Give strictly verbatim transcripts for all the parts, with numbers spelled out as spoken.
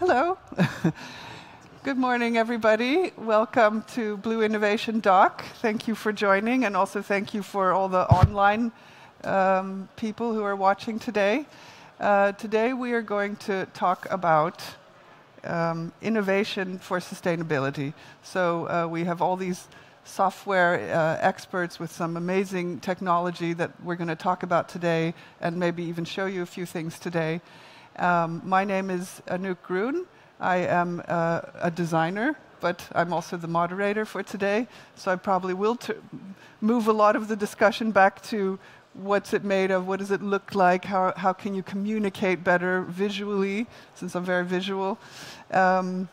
Hello. Good morning, everybody. Welcome to Blue Innovation Dock. Thank you for joining, and also thank you for all the online um, people who are watching today. Uh, today we are going to talk about um, innovation for sustainability. So uh, we have all these software uh, experts with some amazing technology that we're going to talk about today and maybe even show you a few things today. Um, my name is Anuk Grun. I am uh, a designer, but I'm also the moderator for today, so I probably will t move a lot of the discussion back to what's it made of, what does it look like, how, how can you communicate better visually, since I'm very visual. Um,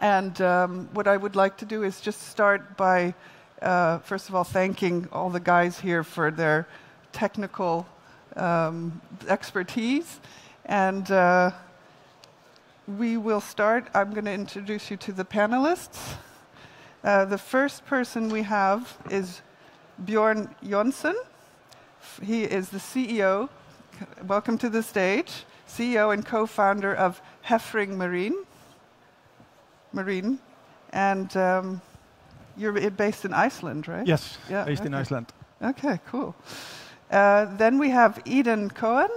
And um, what I would like to do is just start by, uh, first of all, thanking all the guys here for their technical um, expertise. And uh, we will start. I'm going to introduce you to the panelists. Uh, the first person we have is Bjorn Jonsson. He is the C E O. Welcome to the stage. C E O and co-founder of Hefring Marine. Marine, and um, you're based in Iceland, right? Yes, yeah, based okay. in Iceland. Okay, cool. Uh, then we have Idan Cohen.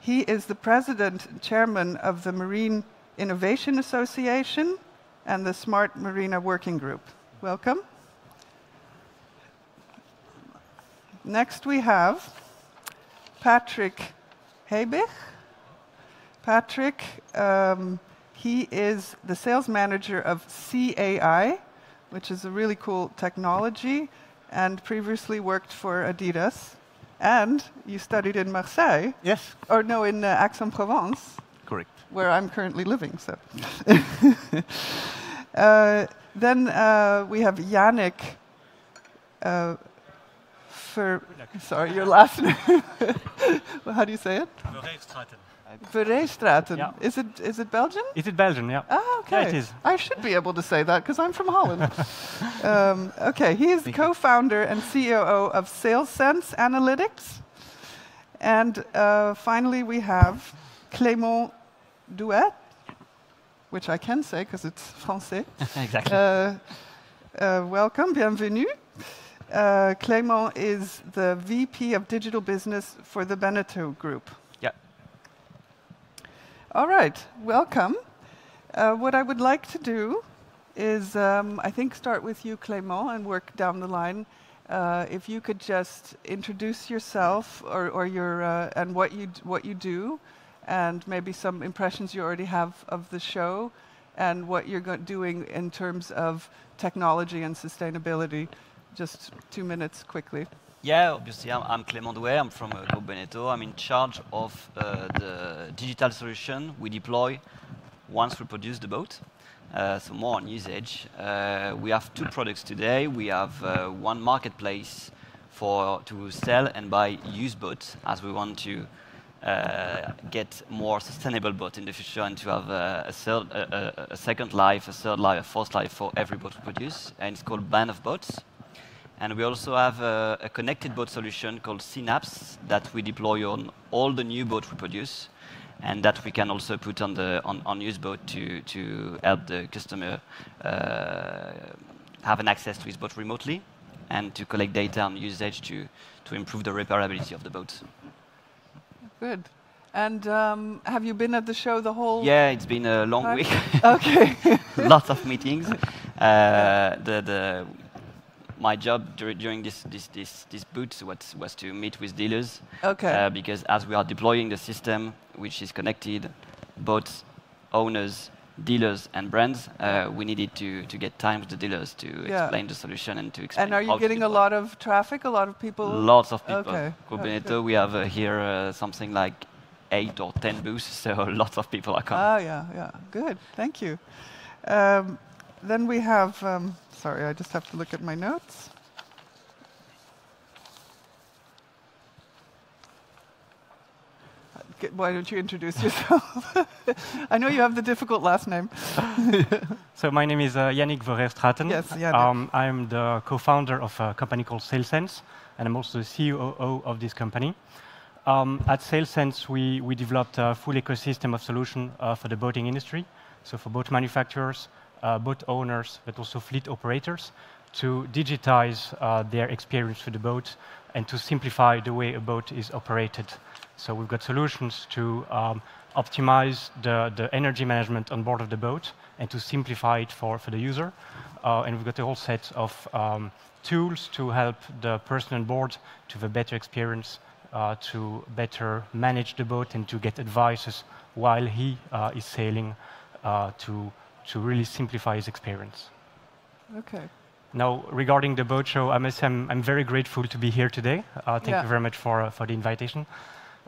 He is the president and chairman of the Marine Innovation Association and the Smart Marina Working Group. Welcome. Next we have Patrick Hebig. Patrick. Um, He is the sales manager of C A I, which is a really cool technology, and previously worked for Adidas. And you studied in Marseille. Yes. Or no, in uh, Aix-en-Provence. Correct. Where I'm currently living, so. uh, then uh, we have Yannick. Uh, for, sorry, your last name. Well, how do you say it? Vorher-Straten. Vorher-Straten. Yeah. Is it is it Belgian? Is it Belgian? Yeah. Ah, okay. Yeah, it is. I should be able to say that because I'm from Holland. um, okay. He is the co-founder and C O O of SailSense Analytics. And uh, finally, we have Clément Douet, which I can say because it's Francais. Exactly. Uh, uh, welcome, bienvenue. Uh, Clément is the V P of Digital Business for the Beneteau Group. All right, welcome. Uh, what I would like to do is, um, I think, start with you, Clément, and work down the line. Uh, if you could just introduce yourself or, or your uh, and what you d what you do, and maybe some impressions you already have of the show, and what you're go doing in terms of technology and sustainability. Just two minutes, quickly. Yeah, obviously, I'm, I'm Clément Douet. I'm from uh, Group Beneteau. I'm in charge of uh, the digital solution we deploy once we produce the boat. Uh, so more on usage. Uh, we have two products today. We have uh, one marketplace for to sell and buy used boats, as we want to uh, get more sustainable boats in the future and to have uh, a, third, uh, a second life, a third life, a fourth life for every boat we produce. And it's called Band of Boats. And we also have uh, a connected boat solution called Synapse that we deploy on all the new boats we produce, and that we can also put on the on, on used boat to to help the customer uh, have an access to his boat remotely, and to collect data on usage to to improve the repairability of the boat. Good. And um, have you been at the show the whole? Yeah, it's been a long time? Week. Okay. Lots of meetings. Uh, the the. My job dur during this this this this boot was was to meet with dealers, okay. uh, because as we are deploying the system, which is connected, both owners, dealers, and brands, uh, we needed to to get time with the dealers to yeah. explain the solution and to explain. And are you getting a lot of traffic? A lot of people. Lots of people. Okay. Group Beneteau, we have uh, here uh, something like eight or ten booths, so lots of people are coming. Oh yeah, yeah, good. Thank you. Um, then we have. Um, Sorry, I just have to look at my notes. Why don't you introduce yourself? I know you have the difficult last name. So my name is uh, Yannick Vorher-Straten. Yes, Yannick. Um, I'm the co-founder of a company called SailSense, and I'm also the C O O of this company. Um, at SailSense, we, we developed a full ecosystem of solutions uh, for the boating industry, so for boat manufacturers, uh, boat owners, but also fleet operators, to digitize uh, their experience with the boat and to simplify the way a boat is operated. So we've got solutions to um, optimize the, the energy management on board of the boat and to simplify it for, for the user. Uh, and we've got a whole set of um, tools to help the person on board to have a better experience, Uh, to better manage the boat and to get advices while he uh, is sailing uh, to, to really simplify his experience. Okay. Now, regarding the boat show, I must, I'm, I'm very grateful to be here today. Uh, thank yeah. you very much for, uh, for the invitation.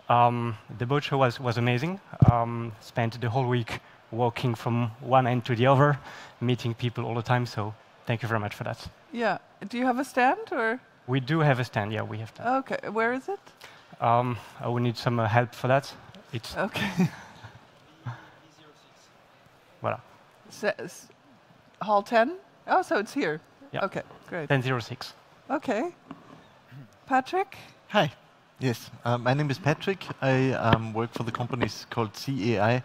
Um, the boat show was, was amazing. Um, spent the whole week walking from one end to the other, meeting people all the time, so thank you very much for that. Yeah. Do you have a stand, or...? We do have a stand, yeah, we have that. Okay, where is it? Um, I will need some uh, help for that. It's okay. Voilà. S hall ten? Oh, so it's here. Yeah. Okay, great. ten oh six. Okay. Patrick? Hi. Yes, uh, my name is Patrick. I um, work for the company called C A I.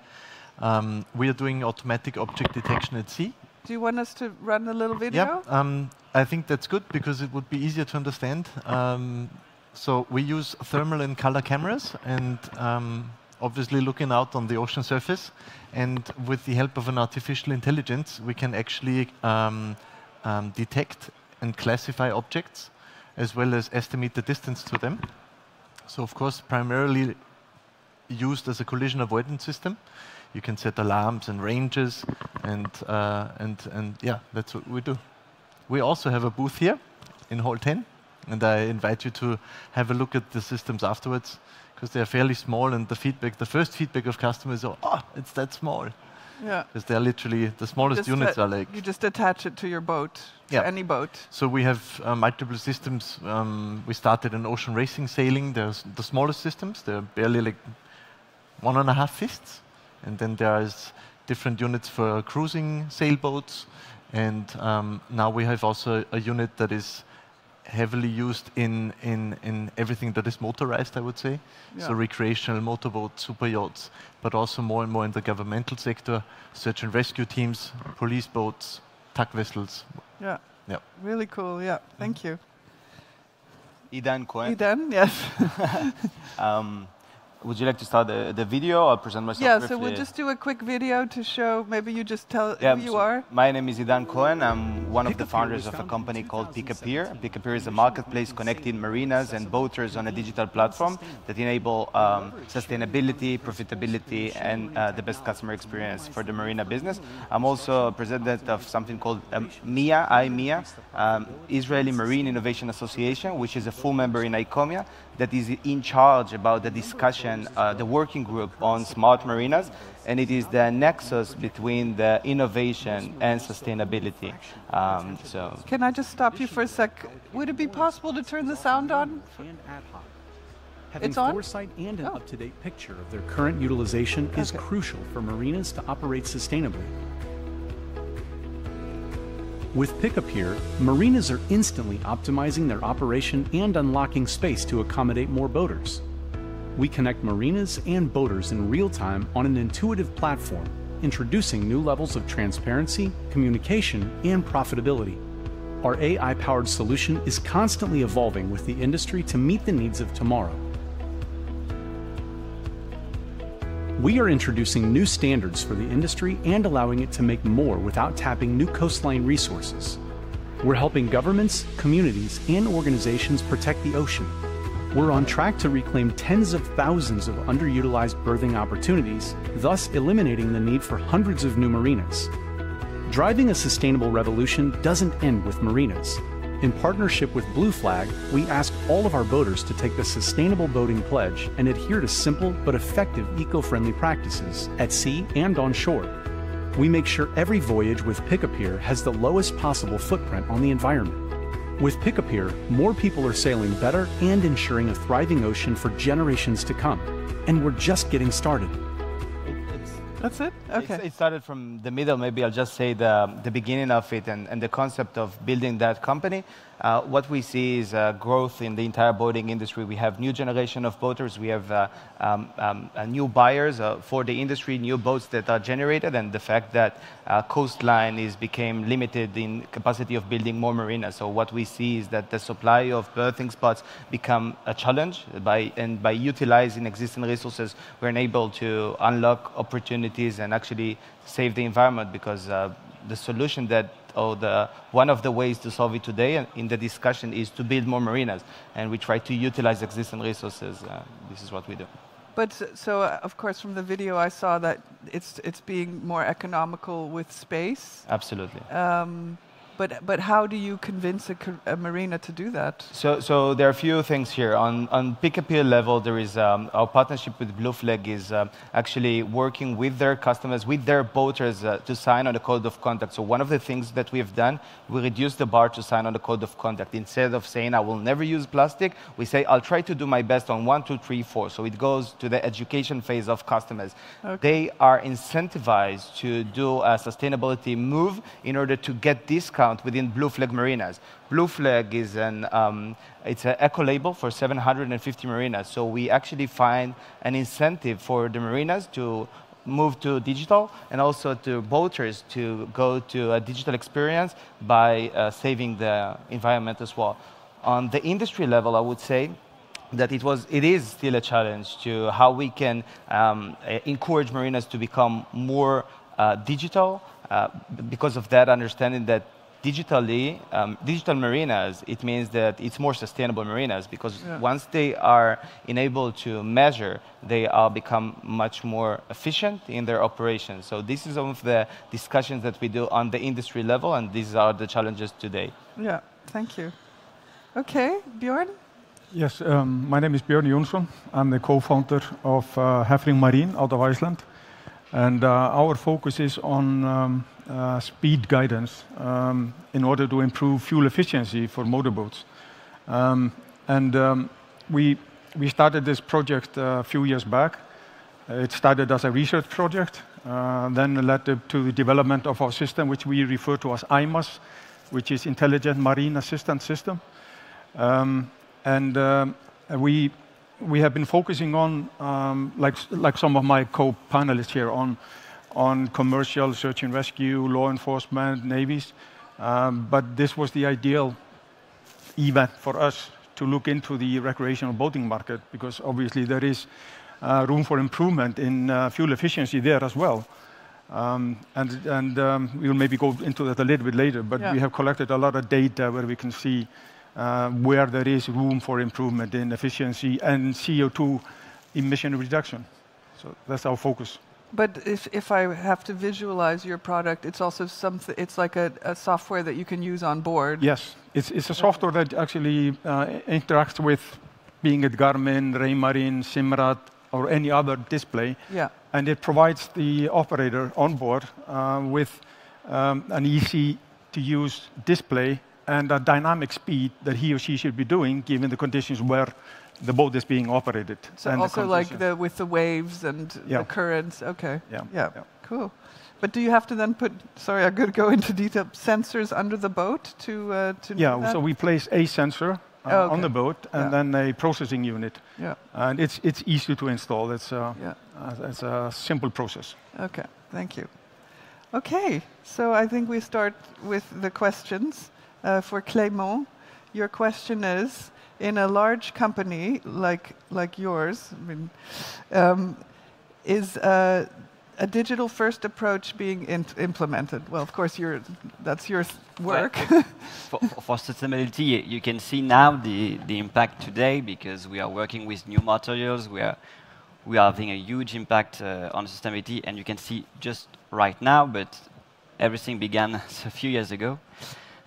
Um, we are doing automatic object detection at sea. Do you want us to run a little video? Yeah, um, I think that's good because it would be easier to understand. Um, so we use thermal and color cameras and um, obviously looking out on the ocean surface. And with the help of an artificial intelligence, we can actually um, um, detect and classify objects as well as estimate the distance to them. So of course, primarily used as a collision avoidance system. You can set alarms and ranges, and uh, and and yeah, that's what we do. We also have a booth here in Hall ten, and I invite you to have a look at the systems afterwards because they are fairly small, and the feedback, the first feedback of customers, are, oh, it's that small. Yeah. Because they're literally the smallest just units are like. You just attach it to your boat, yeah. to any boat. So we have uh, multiple systems. Um, we started in ocean racing sailing. There's the smallest systems. They're barely like one and a half fists. And then there's different units for cruising sailboats. And um, now we have also a unit that is heavily used in, in, in everything that is motorized, I would say. Yeah. So recreational motorboats, super yachts, but also more and more in the governmental sector, search and rescue teams, police boats, tug vessels. Yeah. Yeah. Really cool. Yeah. Thank mm-hmm. you. Idan Cohen. Idan, yes. um, Would you like to start the, the video? I'll present myself yeah, briefly. Yeah, so we'll just do a quick video to show, maybe you just tell yeah, who you so are. My name is Idan Cohen. I'm one of the founders of a company called Pick a Pier. Pick a Pier is a marketplace connecting marinas and boaters on a digital platform that enable um, sustainability, profitability, and uh, the best customer experience for the marina business. I'm also a president of something called um, MIA, IMIA, um, Israeli Marine Innovation Association, which is a full member in Icomia that is in charge about the discussion Uh, the working group on smart marinas, and it is the nexus between the innovation and sustainability. Um, so, can I just stop you for a sec? Would it be possible to turn the sound on? Having it's on? Foresight and an oh. up-to-date picture of their current utilization okay. is crucial for marinas to operate sustainably. With Pick a Pier, marinas are instantly optimizing their operation and unlocking space to accommodate more boaters. We connect marinas and boaters in real time on an intuitive platform, introducing new levels of transparency, communication, and profitability. Our A I-powered solution is constantly evolving with the industry to meet the needs of tomorrow. We are introducing new standards for the industry and allowing it to make more without tapping new coastline resources. We're helping governments, communities, and organizations protect the ocean. We're on track to reclaim tens of thousands of underutilized berthing opportunities, thus eliminating the need for hundreds of new marinas. Driving a sustainable revolution doesn't end with marinas. In partnership with Blue Flag, we ask all of our boaters to take the Sustainable Boating Pledge and adhere to simple but effective eco-friendly practices at sea and on shore. We make sure every voyage with Pick a Pier has the lowest possible footprint on the environment. With Pick a Pier, more people are sailing better and ensuring a thriving ocean for generations to come. And we're just getting started. It, it's, That's it? Okay. It's, it started from the middle. Maybe I'll just say the, the beginning of it and, and the concept of building that company. Uh, what we see is uh, growth in the entire boating industry. We have new generation of boaters. We have uh, um, um, uh, new buyers uh, for the industry, new boats that are generated, and the fact that uh, coastline is became limited in capacity of building more marinas. So what we see is that the supply of berthing spots become a challenge, by, and by utilizing existing resources, we're able to unlock opportunities and actually save the environment, because uh, the solution that or the, one of the ways to solve it today in the discussion is to build more marinas, and we try to utilize existing resources. Uh, this is what we do. But so, uh, of course, from the video I saw that it's, it's being more economical with space. Absolutely. Um, But, but how do you convince a, a marina to do that? So, so there are a few things here. On, on Pick a Pier level, there is um, our partnership with Blue Flag is um, actually working with their customers, with their boaters uh, to sign on a code of conduct. So one of the things that we've done, we reduced the bar to sign on the code of conduct. Instead of saying, I will never use plastic, we say, I'll try to do my best on one, two, three, four. So it goes to the education phase of customers. Okay. They are incentivized to do a sustainability move in order to get discounts within Blue Flag marinas. Blue Flag is an um, it's an eco label for seven hundred fifty marinas. So we actually find an incentive for the marinas to move to digital, and also to boaters to go to a digital experience by uh, saving the environment as well. On the industry level, I would say that it was, it is still a challenge to how we can um, encourage marinas to become more uh, digital uh, because of that understanding that. Digitally, um, digital marinas, it means that it's more sustainable marinas, because yeah. once they are enabled to measure, they are become much more efficient in their operations. So this is some of the discussions that we do on the industry level, and these are the challenges today. Yeah, thank you. Okay, Bjorn? Yes, um, my name is Bjorn Jonsson. I'm the co-founder of uh, Hefring Marine out of Iceland. And uh, our focus is on um, uh, speed guidance um, in order to improve fuel efficiency for motorboats. Um, and um, we, we started this project uh, a few years back. It started as a research project, uh, then led to the development of our system, which we refer to as I M A S, which is Intelligent Marine Assistance System. Um, and um, we We have been focusing on, um, like, like some of my co-panelists here, on, on commercial, search and rescue, law enforcement, navies. Um, but this was the ideal event for us to look into the recreational boating market, because obviously there is uh, room for improvement in uh, fuel efficiency there as well. Um, and and um, we'll maybe go into that a little bit later, but yeah. we have collected a lot of data where we can see Uh, where there is room for improvement in efficiency and C O two emission reduction. So that's our focus. But if, if I have to visualize your product, it's also something, it's like a, a software that you can use on board. Yes, it's, it's a software that actually uh, interacts with being at Garmin, Raymarine, Simrad, or any other display. Yeah. And it provides the operator on board uh, with um, an easy to use display and a dynamic speed that he or she should be doing, given the conditions where the boat is being operated. So and also the like the, with the waves and yeah. the currents, okay. Yeah. yeah, yeah, cool. But do you have to then put, sorry, I'm going to go into detail, sensors under the boat to, uh, to Yeah, do that? So we place a sensor uh, oh, okay. on the boat and yeah. then a processing unit. Yeah. And it's, it's easy to install. It's a, yeah. uh, it's a simple process. Okay, thank you. Okay, so I think we start with the questions. Uh, for Clément, your question is, in a large company like, like yours, I mean, um, is uh, a digital-first approach being in implemented? Well, of course, you're, that's your work. Well, for, for sustainability, you can see now the, the impact today, because we are working with new materials. We are, we are having a huge impact uh, on sustainability, and you can see just right now, but everything began a few years ago.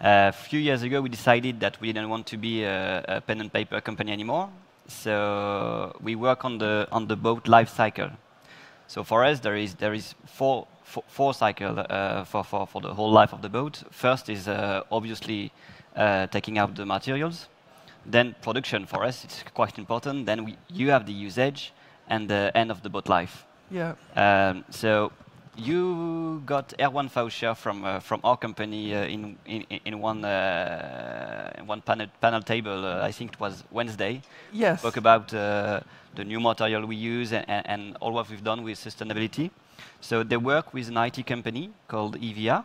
A uh, few years ago, we decided that we didn't want to be a, a pen and paper company anymore. So we work on the on the boat life cycle. So for us, there is there is four four, four cycle uh, for for for the whole life of the boat. First is uh, obviously uh, taking out the materials. Then production for us, it's quite important. Then we you have the usage and the end of the boat life. Yeah. Um, so You got R one voucher from uh, from our company uh, in, in in one uh, in one panel panel table. Uh, I think it was Wednesday. Yes. Talk about uh, the new material we use and, and all what we've done with sustainability. So they work with an I T company called E V A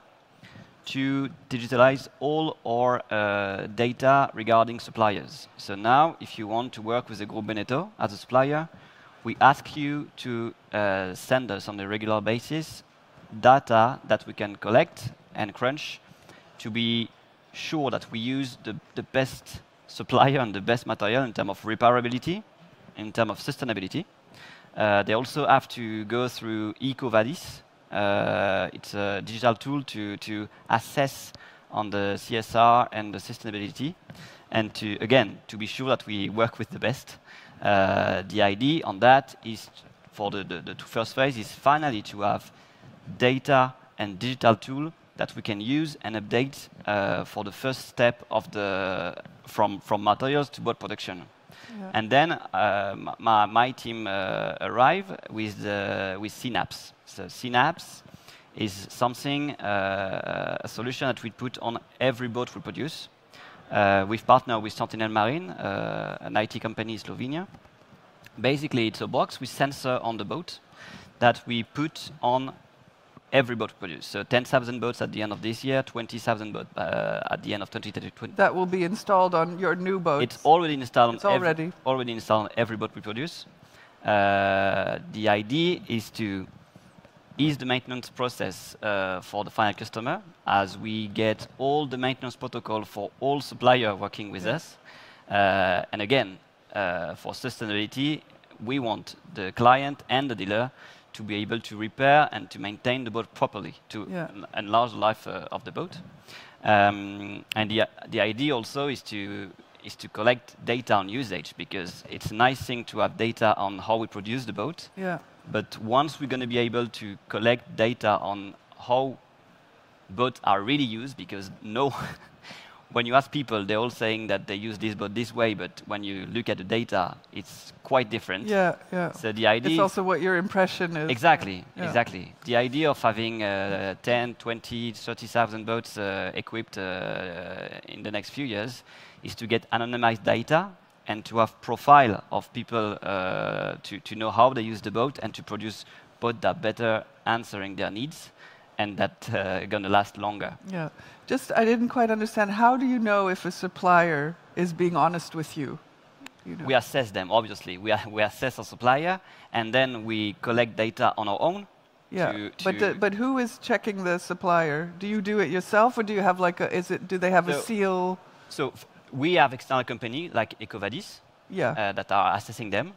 to digitalize all our uh, data regarding suppliers. So now, if you want to work with the Group Beneteau as a supplier, we ask you to uh, send us on a regular basis data that we can collect and crunch to be sure that we use the, the best supplier and the best material in terms of repairability, in terms of sustainability. Uh, they also have to go through EcoVadis. Uh, it's a digital tool to, to assess on the C S R and the sustainability, and to, again, to be sure that we work with the best. Uh, the idea on that is for the, the, the first phase is finally to have data and digital tool that we can use and update uh, for the first step of the from from materials to boat production. Yeah. And then uh, my, my team uh, arrived with uh, with Synapse. So Synapse is something uh, a solution that we put on every boat we produce. Uh, we've partnered with Sentinel Marine, uh, an I T company in Slovenia. Basically, it's a box with sensor on the boat that we put on every boat produced. So ten thousand boats at the end of this year, twenty thousand boats uh, at the end of twenty twenty. That will be installed on your new boat. It's already installed. It's on already every, already installed on every boat we produce. Uh, the idea is to ease the maintenance process uh, for the final customer, as we get all the maintenance protocol for all suppliers working with yes. us. Uh, and again, uh, for sustainability, we want the client and the dealer to be able to repair and to maintain the boat properly, to yeah. enlarge the life uh, of the boat. Um, and the, uh, the idea also is to, is to collect data on usage, because it's a nice thing to have data on how we produce the boat. Yeah. But once we're going to be able to collect data on how boats are really used, because no, when you ask people, they're all saying that they use this boat this way, but when you look at the data, it's quite different. Yeah, yeah. So the idea... It's also what your impression is. Exactly, yeah. exactly. The idea of having uh, ten, twenty, thirty thousand boats uh, equipped uh, in the next few years is to get anonymized data and to have profile of people uh, to, to know how they use the boat and to produce boats that better answering their needs and that uh, are going to last longer. Yeah. Just, I didn't quite understand, how do you know if a supplier is being honest with you? you know? We assess them, obviously. We, we assess our supplier, and then we collect data on our own. Yeah, to, to but the, but who is checking the supplier? Do you do it yourself, or do you have like a, is it, do they have so, a seal? So. We have external companies like EcoVadis yeah. uh, that are assessing them,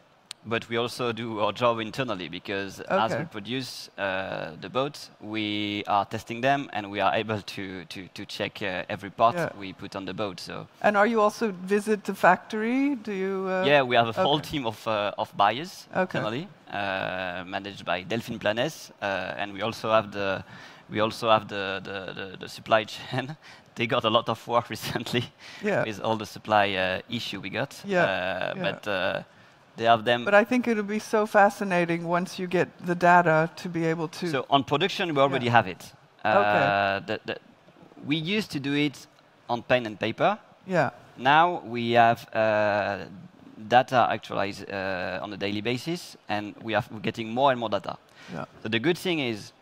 but we also do our job internally, because okay. as we produce uh, the boats, we are testing them and we are able to, to, to check uh, every part yeah. we put on the boat. So. And are you also visit the factory? Do you? Uh, yeah, we have a okay. whole team of, uh, of buyers okay. internally, uh, managed by Delphine Planets, uh, and we also have the, we also have the, the, the, the supply chain. They got a lot of work recently yeah. with all the supply uh, issue we got. Yeah, uh, yeah. But uh, they have them. But I think it'll be so fascinating once you get the data to be able to. So on production, we already yeah. have it. Uh, okay. The, the we used to do it on pen and paper. Yeah. Now we have uh, data actualized uh, on a daily basis, and we have we're getting more and more data. Yeah. So the good thing is,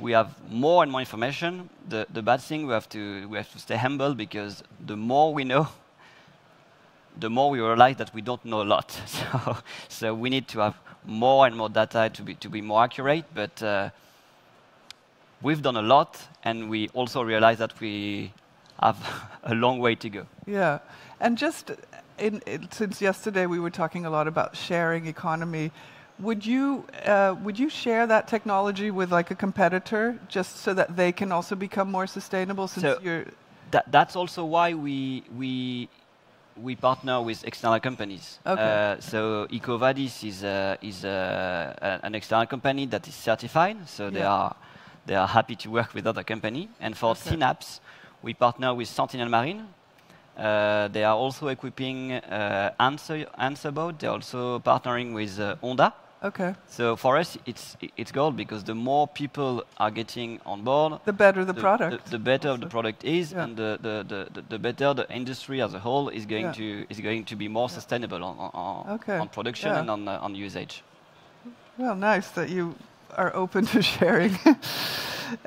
we have more and more information. The, the bad thing, we have, to, we have to stay humble, because the more we know, the more we realize that we don't know a lot. So, so we need to have more and more data to be, to be more accurate. But uh, we've done a lot, and we also realize that we have a long way to go. Yeah. And just in, in, since yesterday, we were talking a lot about sharing economy. Would you, uh, would you share that technology with like a competitor, just so that they can also become more sustainable? Since so you're that, that's also why we, we, we partner with external companies. Okay. Uh, so EcoVadis is, a, is a, a, an external company that is certified, so yeah. they, are, they are happy to work with other companies. And for okay. Synapse, we partner with Sentinel Marine. Uh, they are also equipping uh, Answer, Answer Boat. They're also partnering with uh, Honda. Okay. So for us, it's it's gold, because the more people are getting on board, the better the, the product. The, the better also. the product is, yeah. and the the, the the the better the industry as a whole is going yeah. to is going to be more yeah. sustainable on on, okay. on production yeah. and on uh, on usage. Well, nice that you are open to sharing.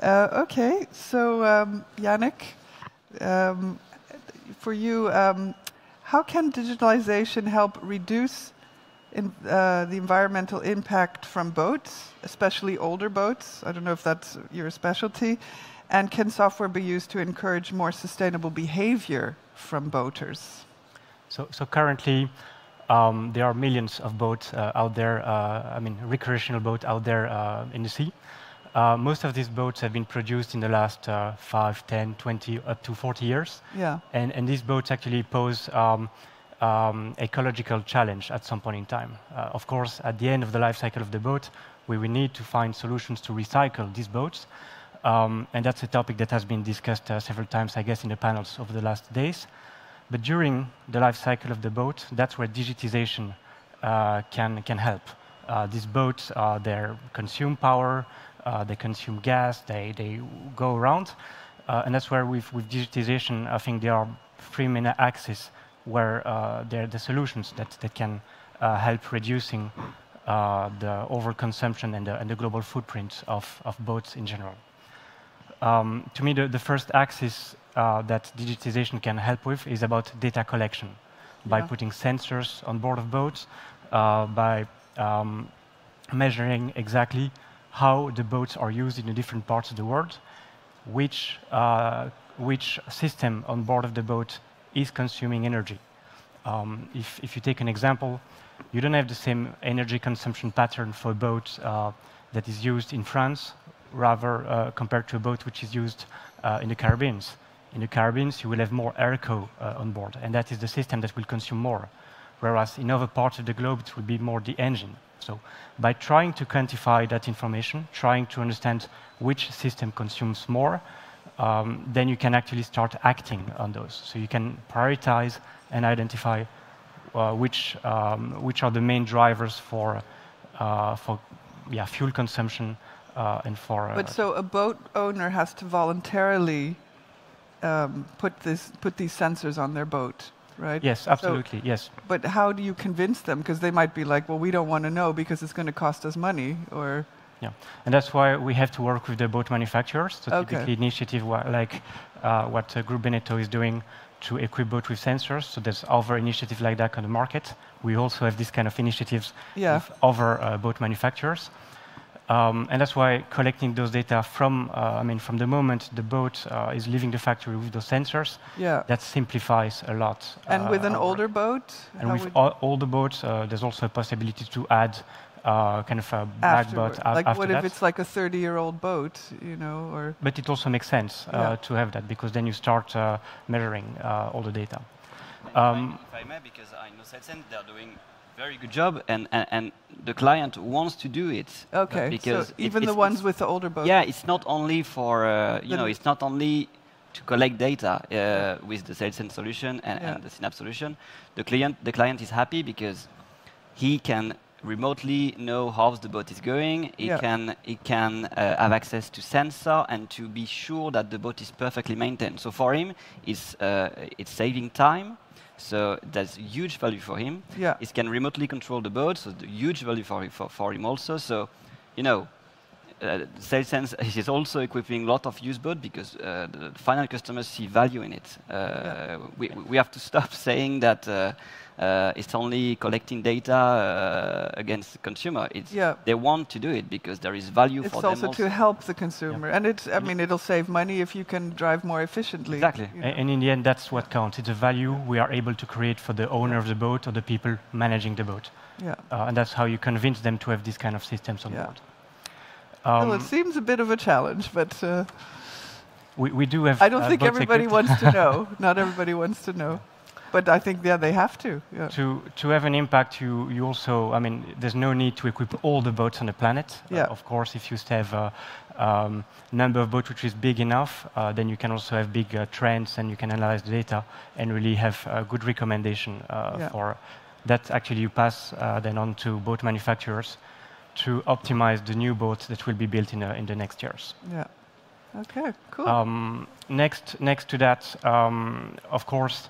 uh, okay, so um, Yannick, um, for you, um, how can digitalization help reduce in, uh, the environmental impact from boats, especially older boats? I don't know if that's your specialty. And can software be used to encourage more sustainable behavior from boaters? So, so currently, Um, there are millions of boats uh, out there, uh, I mean recreational boats out there uh, in the sea. Uh, most of these boats have been produced in the last uh, five, ten, twenty, up to forty years. Yeah. And, and these boats actually pose um, um, ecological challenge at some point in time. Uh, of course, at the end of the life cycle of the boat, we will need to find solutions to recycle these boats. Um, and that's a topic that has been discussed uh, several times, I guess, in the panels over the last days. But during the life cycle of the boat, that's where digitization uh, can, can help. Uh, these boats, uh, they consume power, uh, they consume gas, they, they go around. Uh, and that's where with, with digitization, I think there are three main axes where uh, there are the solutions that, that can uh, help reducing uh, the overconsumption and the, and the global footprint of, of boats in general. Um, to me, the, the first axis Uh, that digitization can help with is about data collection, by yeah. putting sensors on board of boats, uh, by um, measuring exactly how the boats are used in the different parts of the world, which, uh, which system on board of the boat is consuming energy. Um, if, if you take an example, you don't have the same energy consumption pattern for a boat uh, that is used in France, rather uh, compared to a boat which is used uh, in the Caribbean. In the Caribbean, you will have more airco uh, on board, and that is the system that will consume more. Whereas in other parts of the globe, it will be more the engine. So by trying to quantify that information, trying to understand which system consumes more, um, then you can actually start acting on those. So you can prioritize and identify uh, which, um, which are the main drivers for, uh, for yeah, fuel consumption uh, and for... Uh, but so a boat owner has to voluntarily Um, put this, put these sensors on their boat, right? Yes, absolutely, so, yes. But how do you convince them? Because they might be like, well, we don't want to know because it's going to cost us money, or... Yeah, and that's why we have to work with the boat manufacturers. So okay. typically initiative like uh, what uh, Group Beneteau is doing to equip boats with sensors. So there's other initiatives like that on the market. We also have this kind of initiatives yeah. with other uh, boat manufacturers. Um, and that's why collecting those data from, uh, I mean, from the moment the boat uh, is leaving the factory with those sensors, yeah. that simplifies a lot. And uh, with an older boat? And with older boats, uh, there's also a possibility to add uh, kind of a black boat after that. Like what if it's like a thirty-year-old boat, you know? Or but it also makes sense uh, yeah. to have that, because then you start uh, measuring uh, all the data. Um, if, I, if I may, because I know SailSense, they're doing very good job, and, and, and the client wants to do it. Okay, because so even it, the ones with the older boats. Yeah, it's not only for, uh, you the know, it's not only to collect data uh, with the SailSense solution and, yeah. and the Synapse solution. The client, the client is happy because he can remotely know how the boat is going. He yeah. can, he can uh, have access to sensor and to be sure that the boat is perfectly maintained. So for him, it's, uh, it's saving time. So that's huge value for him. Yeah. He can remotely control the boat, so the huge value for, for, for him also. So, you know, uh, SailSense is also equipping a lot of used boats because uh, the final customers see value in it. Uh, yeah. we, we have to stop saying that uh, uh, it's only collecting data uh, against the consumer. It's, yeah. They want to do it because there is value it's for them. It's also to help the consumer. Yeah. And it's, I mean, it'll save money if you can drive more efficiently. Exactly. You know? And in the end, that's what counts. It's a value we are able to create for the owner of the boat or the people managing the boat. Yeah. Uh, and that's how you convince them to have these kind of systems on yeah. board. Um, well, it seems a bit of a challenge, but uh, we, we do have. I don't uh, think everybody wants to know. Not everybody wants to know, but I think yeah, they have to. Yeah. To to have an impact, you you also. I mean, there's no need to equip all the boats on the planet. Yeah. Uh, of course, if you have a um, number of boats which is big enough, uh, then you can also have big uh, trends, and you can analyze the data and really have a good recommendation uh, yeah. for that. Actually, you pass uh, then on to boat manufacturers. to optimize the new boats that will be built in, uh, in the next years. Yeah. Okay, cool. Um, next, next to that, um, of course,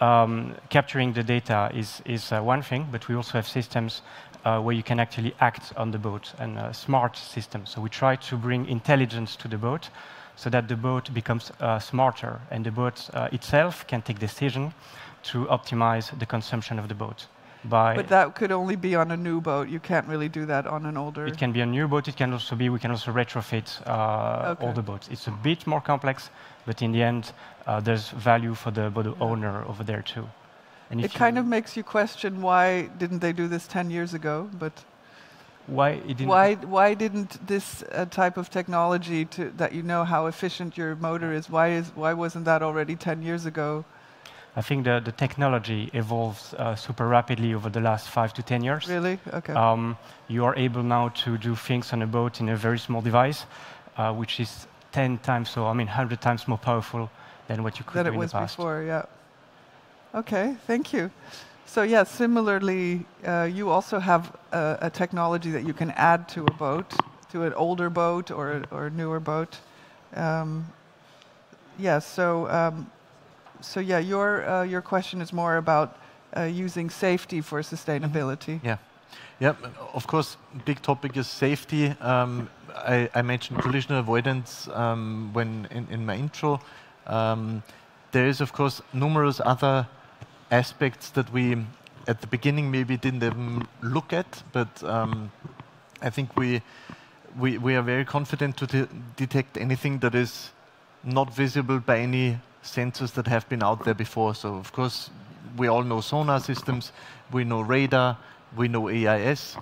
um, capturing the data is, is uh, one thing, but we also have systems uh, where you can actually act on the boat, and a smart system. So we try to bring intelligence to the boat so that the boat becomes uh, smarter, and the boat uh, itself can take decision to optimize the consumption of the boat. By but that could only be on a new boat. You can't really do that on an older. It can be a new boat. It can also be. We can also retrofit uh, okay. older boats. It's a bit more complex, but in the end, uh, there's value for the boat yeah. owner over there too. And it kind of makes you question why didn't they do this ten years ago? But why it didn't why why didn't this uh, type of technology to, that you know how efficient your motor is? Why is why wasn't that already ten years ago? I think the, the technology evolves uh, super rapidly over the last five to ten years. Really? Okay. Um, you are able now to do things on a boat in a very small device, uh, which is ten times, so I mean, hundred times more powerful than what you could do in the past. Than it was before, yeah. Okay, thank you. So yeah, similarly, uh, you also have a, a technology that you can add to a boat, to an older boat or or a newer boat. Um, yeah. So. Um, So yeah, your uh, your question is more about uh, using safety for sustainability. Yeah, yeah. Of course, big topic is safety. Um, I, I mentioned collision avoidance um, when in, in my intro. Um, there is of course numerous other aspects that we at the beginning maybe didn't even look at, but um, I think we we we are very confident to de detect anything that is not visible by any sensors that have been out there before. So of course, we all know sonar systems, we know radar, we know A I S,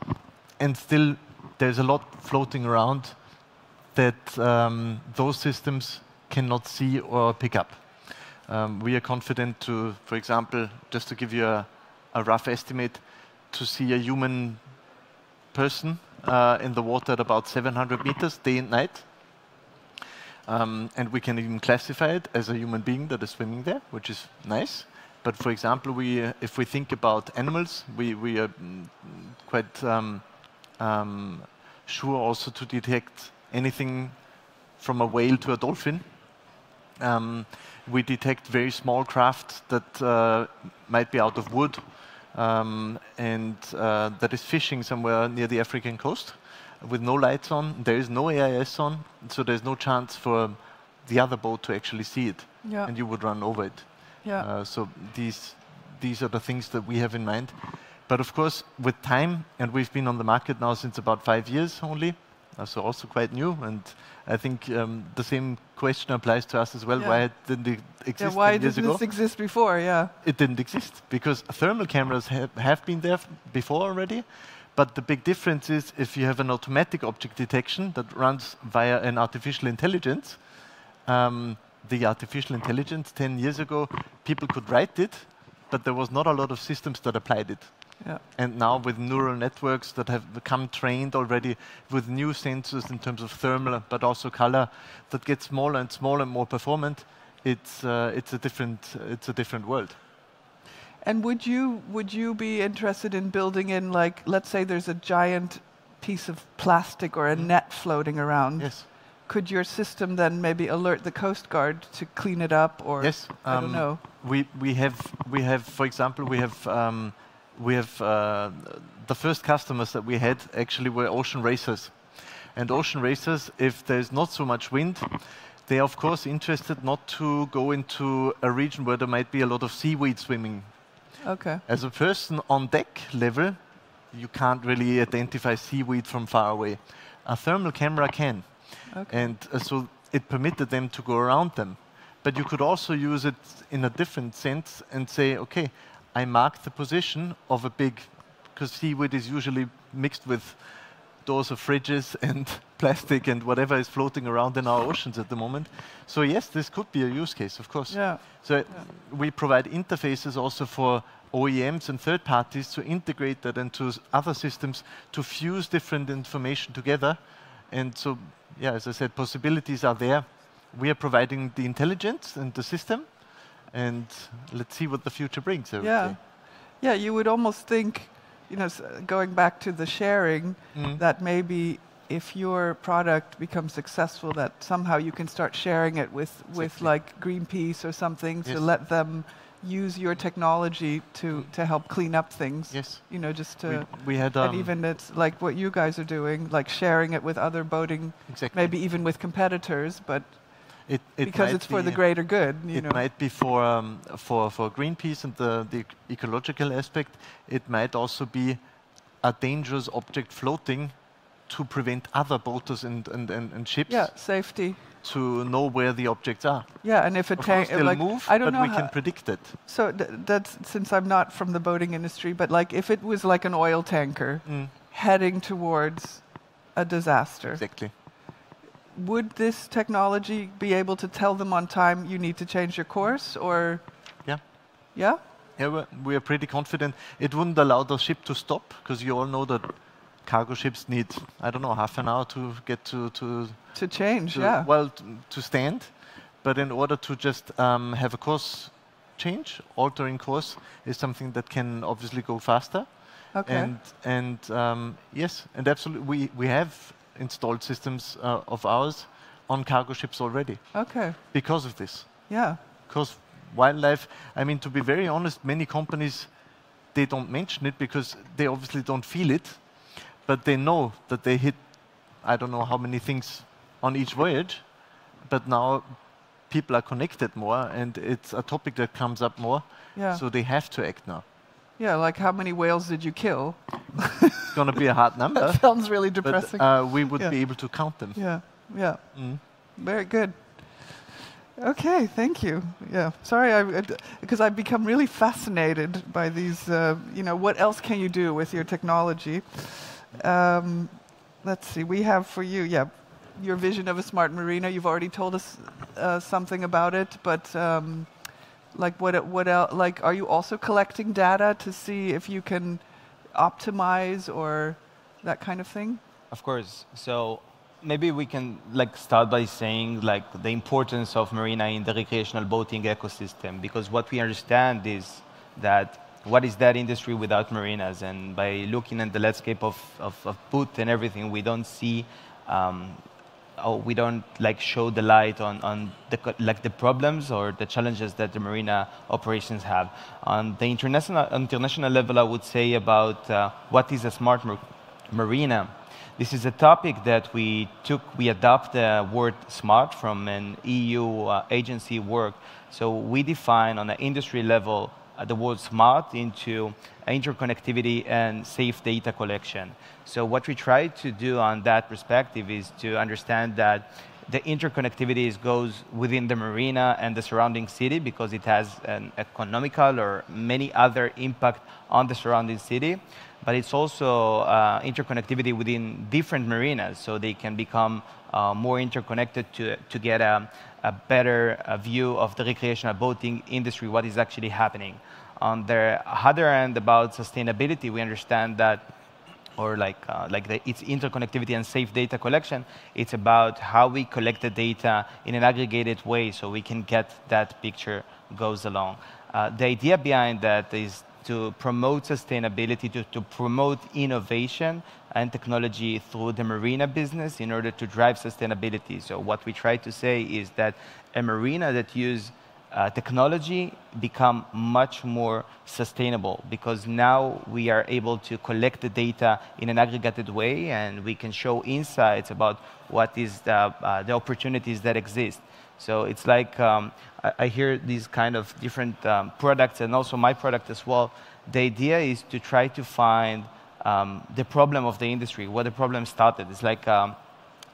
and still there's a lot floating around that um, those systems cannot see or pick up. Um, we are confident to, for example, just to give you a, a rough estimate, to see a human person uh, in the water at about seven hundred meters day and night. Um, and we can even classify it as a human being that is swimming there, which is nice. But for example, we, uh, if we think about animals, we, we are quite um, um, sure also to detect anything from a whale to a dolphin. Um, we detect very small craft that uh, might be out of wood um, and uh, that is fishing somewhere near the African coast. With no lights on, there is no A I S on, so there's no chance for the other boat to actually see it, yeah. and you would run over it. Yeah. Uh, so these these are the things that we have in mind. But of course, with time, and we've been on the market now since about five years only, uh, so also quite new. And I think um, the same question applies to us as well. Yeah. Why didn't it exist? Yeah, why didn't this exist before? Yeah. It didn't exist because thermal cameras ha have been there before already. But the big difference is if you have an automatic object detection that runs via an artificial intelligence, um, the artificial intelligence ten years ago, people could write it, but there was not a lot of systems that applied it. Yeah. And now with neural networks that have become trained already with new sensors in terms of thermal, but also color, that get smaller and smaller and more performant, it's, uh, it's, a, different, it's a different world. And would you would you be interested in building in, like, let's say there's a giant piece of plastic or a net floating around? Yes. Could your system then maybe alert the Coast Guard to clean it up, or yes. I um, don't know. We we have we have for example we have um, we have uh, the first customers that we had actually were ocean racers, and ocean racers, if there's not so much wind, they are of course interested not to go into a region where there might be a lot of seaweed swimming. Okay. As a person on deck level, you can't really identify seaweed from far away. A thermal camera can. Okay. And uh, so it permitted them to go around them. But you could also use it in a different sense and say, okay, I mark the position of a big, because seaweed is usually mixed with doors of fridges and plastic and whatever is floating around in our oceans at the moment. So yes, this could be a use case, of course. Yeah. So yeah. we provide interfaces also for O E Ms and third parties to integrate that into other systems to fuse different information together. And so, yeah, as I said, possibilities are there. We are providing the intelligence and the system, and let's see what the future brings. I would say. Yeah, you would almost think you know, going back to the sharing, mm. that maybe if your product becomes successful, that somehow you can start sharing it with, with exactly. like Greenpeace or something, yes. to let them use your technology to, to help clean up things. Yes. You know, just to... We, we had... Um, and even it's like what you guys are doing, like sharing it with other boating, exactly. maybe even with competitors, but... It, it because it's for be, the greater good. You it know. might be for, um, for, for Greenpeace and the, the ecological aspect. It might also be a dangerous object floating to prevent other boaters and, and, and, and ships. Yeah, safety. To know where the objects are. Yeah, and if it takes, like, move, I don't but know, we can predict it. So th that's since I'm not from the boating industry, but like if it was like an oil tanker mm. heading towards a disaster, exactly. Would this technology be able to tell them on time you need to change your course, or? Yeah. Yeah. Yeah, we're, we are pretty confident. It wouldn't allow the ship to stop because you all know that cargo ships need, I don't know, half an hour to get to... To, to change, to, yeah. Well, to stand. But in order to just um, have a course change, altering course is something that can obviously go faster. Okay. And, and um, yes, and absolutely, we, we have installed systems uh, of ours on cargo ships already. Okay. Because of this. Yeah. Because wildlife, I mean, to be very honest, many companies, they don't mention it because they obviously don't feel it. But they know that they hit, I don't know how many things on each voyage, but now people are connected more, and it's a topic that comes up more, yeah. so they have to act now. Yeah, like how many whales did you kill? It's going to be a hard number. That sounds really depressing. But, uh, we would yeah. be able to count them. Yeah, yeah. Mm. Very good. Okay, thank you. Yeah, sorry, because I've become really fascinated by these, uh, you know, what else can you do with your technology? Um, let's see, we have for you, yeah, your vision of a smart marina. You've already told us uh, something about it, but um, like what, what else, like are you also collecting data to see if you can optimize or that kind of thing? Of course. So maybe we can like start by saying like the importance of marina in the recreational boating ecosystem, because what we understand is that what is that industry without marinas? And by looking at the landscape of, of, of boot and everything, we don't see, um, oh, we don't like show the light on, on the, like the problems or the challenges that the marina operations have. On the international, international level, I would say about uh, what is a smart mar marina. This is a topic that we took, we adopt the word smart from an E U uh, agency work. So we define on an industry level the word smart into interconnectivity and safe data collection. So what we try to do on that perspective is to understand that the interconnectivity goes within the marina and the surrounding city because it has an economical or many other impact on the surrounding city, but it's also uh, interconnectivity within different marinas, so they can become uh, more interconnected to, to get a, a better a view of the recreational boating industry, what is actually happening. On the other end, about sustainability, we understand that, or like, uh, like the, its interconnectivity and safe data collection, it's about how we collect the data in an aggregated way so we can get that picture goes along. Uh, the idea behind that is to promote sustainability, to, to promote innovation and technology through the marina business in order to drive sustainability. So what we try to say is that a marina that uses uh, technology become much more sustainable, because now we are able to collect the data in an aggregated way and we can show insights about what is the, uh, the opportunities that exist. So it's like, um, I, I hear these kind of different um, products and also my product as well. The idea is to try to find um, the problem of the industry, where the problem started. It's like um,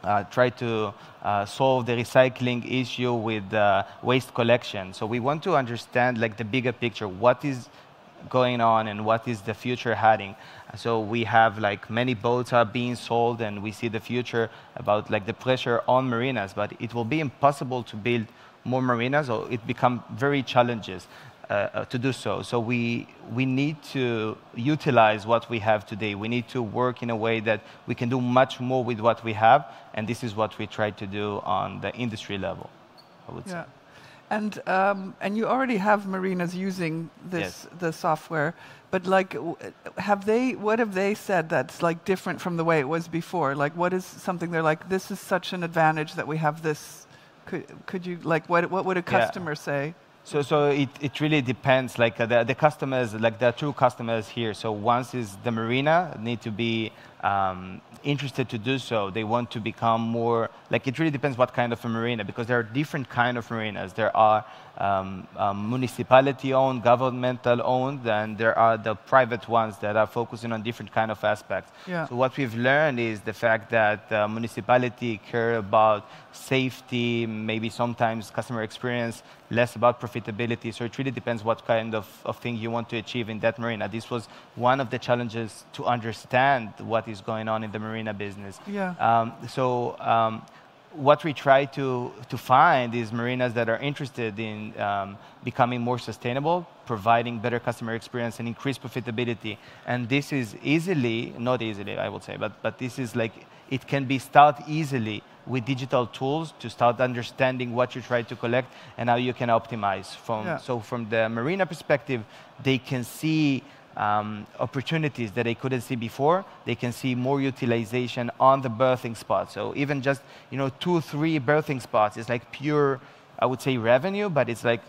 uh, try to uh, solve the recycling issue with uh, waste collection. So we want to understand like the bigger picture, what is going on and what is the future heading. So we have like many boats are being sold and we see the future about like the pressure on marinas, but it will be impossible to build more marinas or it become very challenges uh, to do so. So we, we need to utilize what we have today. We need to work in a way that we can do much more with what we have, and this is what we try to do on the industry level, I would yeah. say. And um, and you already have marinas using this, yes, the software, but like, have they? What have they said that's like different from the way it was before? Like, what is something they're like, this is such an advantage that we have this? Could could you like what what would a customer yeah. say? So so it it really depends. Like the the customers, like there are two customers here. So once is the marina need to be um, interested to do so. They want to become more, like it really depends what kind of a marina, because there are different kind of marinas. There are um, um, municipality owned, governmental owned, and there are the private ones that are focusing on different kind of aspects. Yeah. So what we've learned is the fact that the municipality care about safety, maybe sometimes customer experience, less about profitability. So it really depends what kind of, of thing you want to achieve in that marina. This was one of the challenges to understand what is going on in the marina. Marina business. Yeah. Um, so um, what we try to, to find is marinas that are interested in um, becoming more sustainable, providing better customer experience and increased profitability. And this is easily, not easily, I would say, but, but this is like, it can be started easily with digital tools to start understanding what you try to collect and how you can optimize. From, yeah. So from the marina perspective, they can see Um, opportunities that they couldn't see before. They can see more utilization on the berthing spots. So even just, you know, two, three berthing spots is like pure, I would say, revenue, but it's like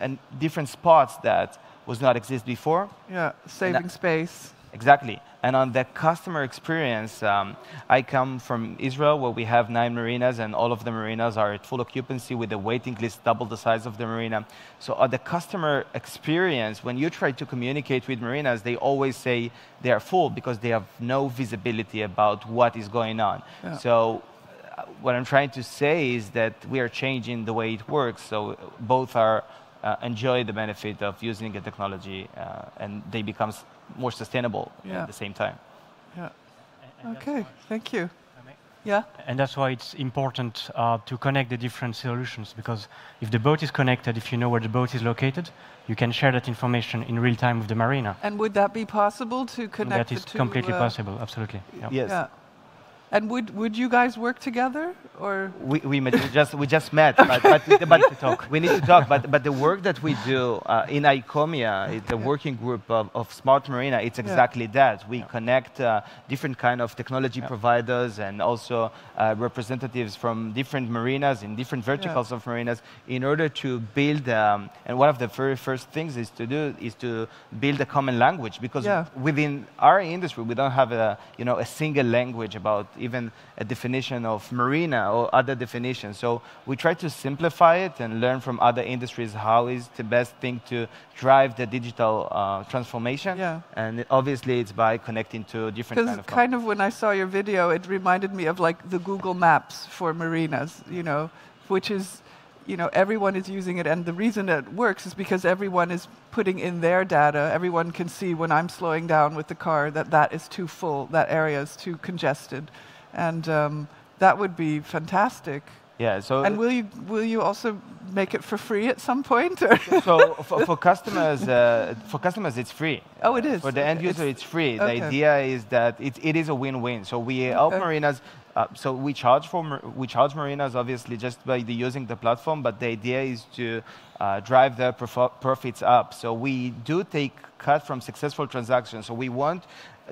an different spots that was not exist before. Yeah, saving space. Exactly. And on the customer experience, um, I come from Israel, where we have nine marinas, and all of the marinas are at full occupancy with the waiting list double the size of the marina. So on the customer experience, when you try to communicate with marinas, they always say they are full because they have no visibility about what is going on. Yeah. So uh, what I'm trying to say is that we are changing the way it works, so both are uh, enjoy the benefit of using the technology, uh, and they become more sustainable yeah. at the same time. Yeah. And, and okay, thank you. Yeah. And that's why it's important uh, to connect the different solutions, because if the boat is connected, if you know where the boat is located, you can share that information in real time with the marina. And would that be possible to connect the two? That is completely uh, possible, absolutely. Yeah. Yes. Yeah. And would would you guys work together, or we we just we just met, but, but, we, but we need to talk. We need to talk. But but the work that we do uh, in Icomia, the yeah. working group of, of Smart Marina, it's exactly yeah. that. We yeah. connect uh, different kind of technology yeah. providers and also uh, representatives from different marinas in different verticals yeah. of marinas in order to build. Um, and one of the very first things is to do is to build a common language, because yeah. within our industry we don't have a you know a single language about even a definition of marina or other definitions. So we try to simplify it and learn from other industries how is the best thing to drive the digital uh, transformation. Yeah. And it, obviously it's by connecting to different kind of... Because kind of when I saw your video, it reminded me of like the Google Maps for marinas, you know, which is, you know, everyone is using it. And the reason it works is because everyone is putting in their data. Everyone can see when I'm slowing down with the car that that is too full, that area is too congested. And um, that would be fantastic. Yeah. So. And will you will you also make it for free at some point? So for, for customers, uh, for customers, it's free. Oh, it is. For the okay. end user, it's, it's free. Okay. The idea is that it it is a win-win. So we help okay. marinas. Uh, so we charge for we charge marinas obviously just by the using the platform. But the idea is to uh, drive their profits up. So we do take cut from successful transactions. So we want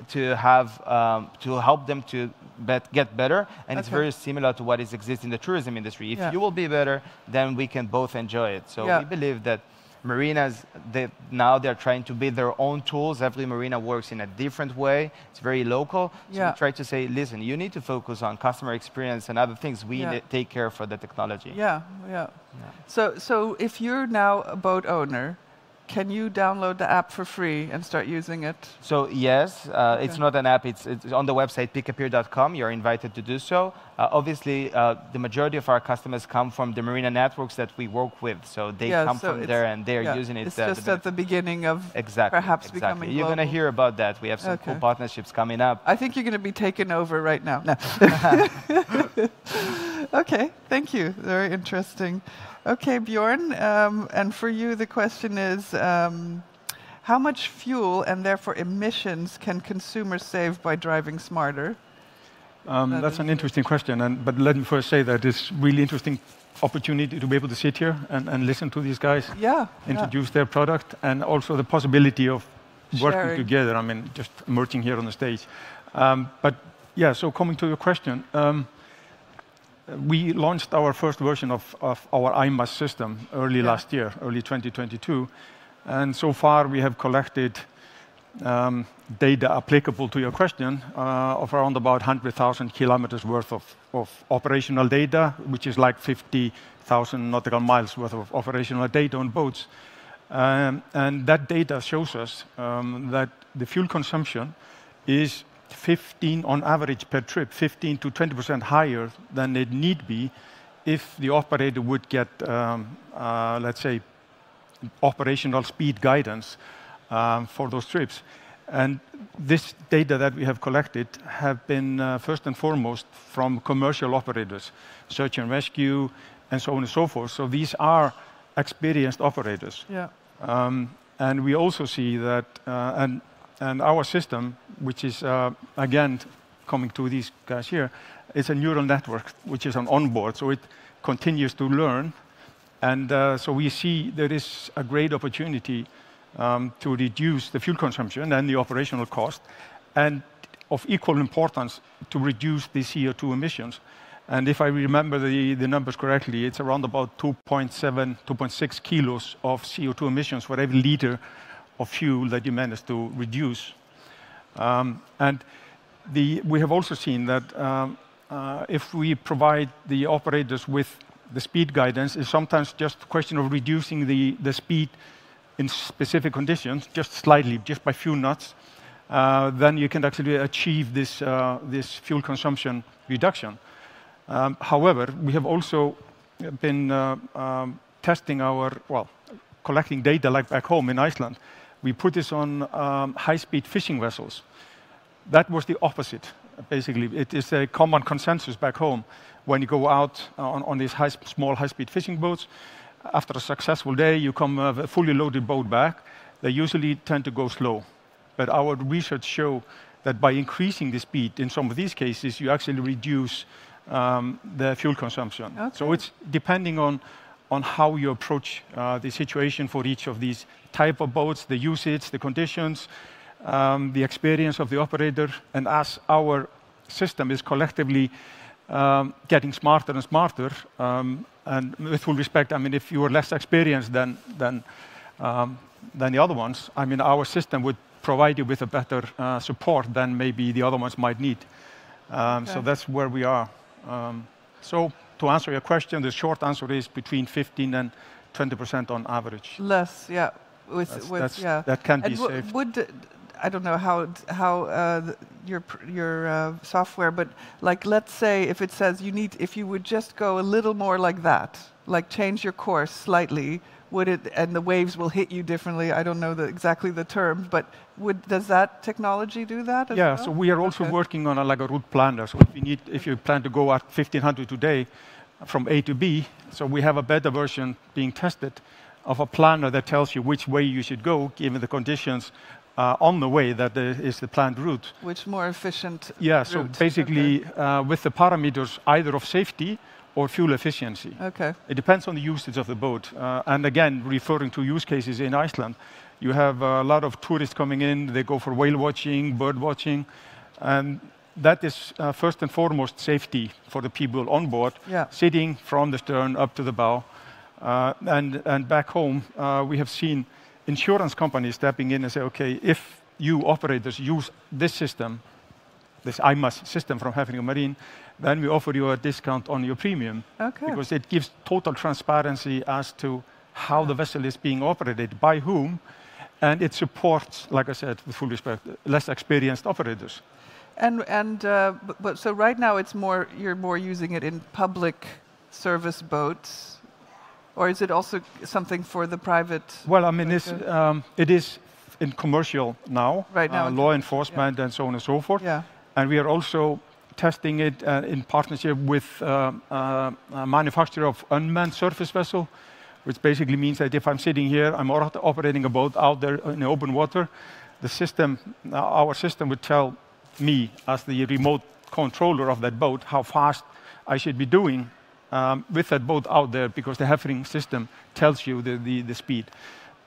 to have um, to help them to bet get better, and okay. it's very similar to what is exists in the tourism industry. If yeah. you will be better, then we can both enjoy it. So yeah. we believe that marinas, they, now they're trying to build their own tools. Every marina works in a different way. It's very local. So yeah. we try to say, listen, you need to focus on customer experience and other things. We yeah. take care for the technology. Yeah, yeah, yeah. So, so if you're now a boat owner, can you download the app for free and start using it? So yes, uh, okay. it's not an app. It's, it's on the website pick a pier dot com. You're invited to do so. Uh, obviously, uh, the majority of our customers come from the marina networks that we work with. So they yeah, come so from there and they're yeah, using it. It's uh, just the at the beginning of exactly, perhaps exactly. becoming global. You're going to hear about that. We have some okay. cool partnerships coming up. I think you're going to be taken over right now. No. Okay, thank you. Very interesting. Okay, Bjorn, um, and for you the question is, um, how much fuel and therefore emissions can consumers save by driving smarter? Um, that's an interesting question, and, but let me first say that it's really interesting opportunity to be able to sit here and, and listen to these guys yeah, introduce yeah. their product, and also the possibility of working Sharing. together. I mean, just emerging here on the stage. Um, but yeah, so coming to your question, um, we launched our first version of, of our I M A S system early yeah. last year, early twenty twenty-two, and so far we have collected Um, data applicable to your question uh, of around about one hundred thousand kilometers worth of, of operational data, which is like fifty thousand nautical miles worth of operational data on boats. Um, and that data shows us um, that the fuel consumption is fifteen on average per trip, fifteen to twenty percent higher than it need be if the operator would get, um, uh, let's say, operational speed guidance Um, for those trips. And this data that we have collected have been uh, first and foremost from commercial operators, search and rescue, and so on and so forth. So these are experienced operators. Yeah. Um, and we also see that, uh, and, and our system, which is, uh, again, coming to these guys here, it's a neural network, which is an onboard, so it continues to learn. And uh, so we see there is a great opportunity Um, to reduce the fuel consumption and the operational cost, and of equal importance to reduce the C O two emissions. And if I remember the, the numbers correctly, it's around about two point seven, two point six kilos of C O two emissions for every liter of fuel that you manage to reduce. Um, and the, we have also seen that um, uh, if we provide the operators with the speed guidance, it's sometimes just a question of reducing the, the speed in specific conditions, just slightly, just by few knots, uh, then you can actually achieve this, uh, this fuel consumption reduction. Um, however, we have also been uh, um, testing our, well, collecting data like back home in Iceland. We put this on um, high-speed fishing vessels. That was the opposite, basically. It is a common consensus back home when you go out on, on these high, small high-speed fishing boats. After a successful day, you come with a fully loaded boat back. They usually tend to go slow. But our research shows that by increasing the speed in some of these cases, you actually reduce um, the fuel consumption. Okay. So it's depending on, on how you approach uh, the situation for each of these type of boats, the usage, the conditions, um, the experience of the operator. And as our system is collectively um, getting smarter and smarter, um, and with full respect, I mean, if you were less experienced than, than, um, than the other ones, I mean, our system would provide you with a better uh, support than maybe the other ones might need. Um, okay. So that's where we are. Um, so to answer your question, the short answer is between fifteen and twenty percent on average. Less, yeah. With, that's, with, that's, yeah. That can and be saved. Would, I don't know how, how uh, the, your, your uh, software, but like let's say if it says you need, if you would just go a little more like that, like change your course slightly, would it, and the waves will hit you differently, I don't know the, exactly the term, but would, does that technology do that? Yeah, well? So we are also okay. working on a, like a route planner, so if you, need, if you plan to go at fifteen hundred today from A to B, so we have a better version being tested of a planner that tells you which way you should go given the conditions Uh, on the way that is the planned route. Which more efficient Yeah, route. So basically okay. uh, with the parameters either of safety or fuel efficiency. Okay. It depends on the usage of the boat. Uh, and again, referring to use cases in Iceland, you have a lot of tourists coming in, they go for whale watching, bird watching, and that is uh, first and foremost safety for the people on board, yeah. sitting from the stern up to the bow. Uh, and, and back home, uh, we have seen insurance companies stepping in and say, okay, if you operators use this system, this I M A S system from Hefring Marine, then we offer you a discount on your premium. Okay. Because it gives total transparency as to how yeah. the vessel is being operated, by whom, and it supports, like I said, with full respect, less experienced operators. And, and uh, but, but so right now it's more, you're more using it in public service boats. Or is it also something for the private? Well, I mean, it's, um, it is in commercial now, right now uh, law enforcement yeah. and so on and so forth. Yeah. And we are also testing it uh, in partnership with uh, uh, a manufacturer of unmanned surface vessel, which basically means that if I'm sitting here, I'm operating a boat out there in the open water, the system, uh, our system would tell me as the remote controller of that boat how fast I should be doing um, with that boat out there, because the Hefring system tells you the, the, the speed.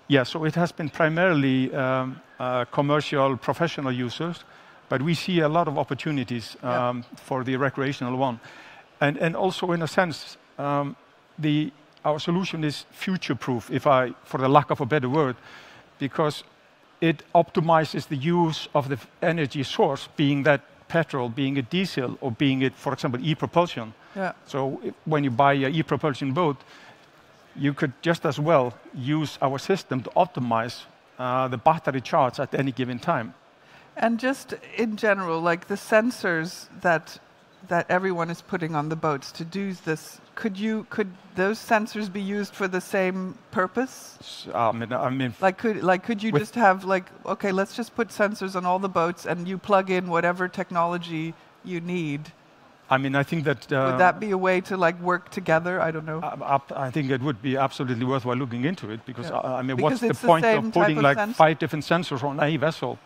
Yeah, so it has been primarily um, uh, commercial, professional users, but we see a lot of opportunities um, yeah. for the recreational one. And, and also, in a sense, um, the, our solution is future-proof, if I, for the lack of a better word, because it optimizes the use of the energy source, being that petrol, being it diesel, or being it, for example, e-propulsion. Yeah. So if, when you buy an e-propulsion boat, you could just as well use our system to optimize uh, the battery charge at any given time. And just in general, like the sensors that that everyone is putting on the boats to do this, could you could those sensors be used for the same purpose? I mean, I mean like could like could you just have like, okay, let's just put sensors on all the boats and you plug in whatever technology you need. I mean, I think that uh, would that be a way to like work together? I don't know. I, I think it would be absolutely worthwhile looking into it, because yeah. I, I mean, because what's the point the of putting of like sensor? five different sensors on a vessel?